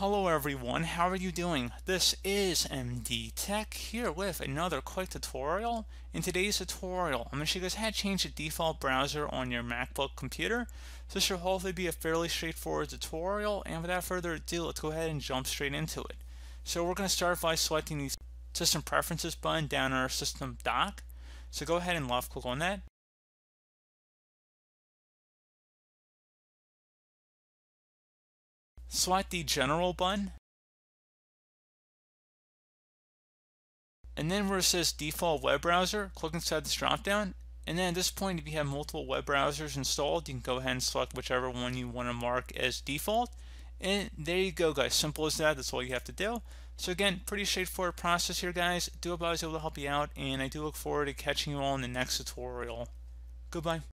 Hello everyone, how are you doing? This is MD Tech here with another quick tutorial. In today's tutorial, I'm going to show you guys how to change the default browser on your MacBook computer. So this should hopefully be a fairly straightforward tutorial, and without further ado, let's go ahead and jump straight into it. So we're going to start by selecting the System Preferences button down on our System Dock. So go ahead and left click on that. Select the General button, and then where it says Default Web Browser, click inside this drop-down, and then at this point if you have multiple web browsers installed, you can go ahead and select whichever one you want to mark as default, and there you go guys, simple as that, that's all you have to do. So again, pretty straightforward process here guys, I do hope I was able to help you out, and I do look forward to catching you all in the next tutorial. Goodbye.